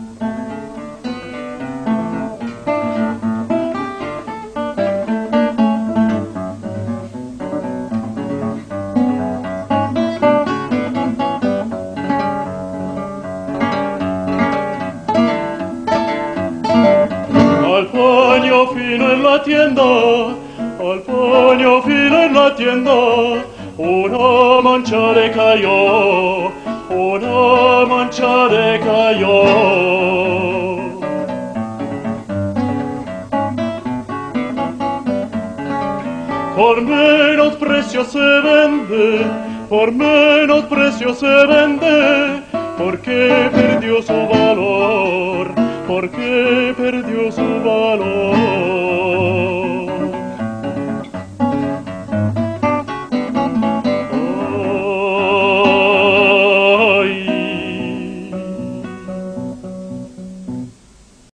Al puño fino en la tienda, al puño fino en la tienda, una mancha le cayó, una mancha le cayó. Por menos precio se vende, por menos precio se vende, porque perdió su valor, porque perdió su valor.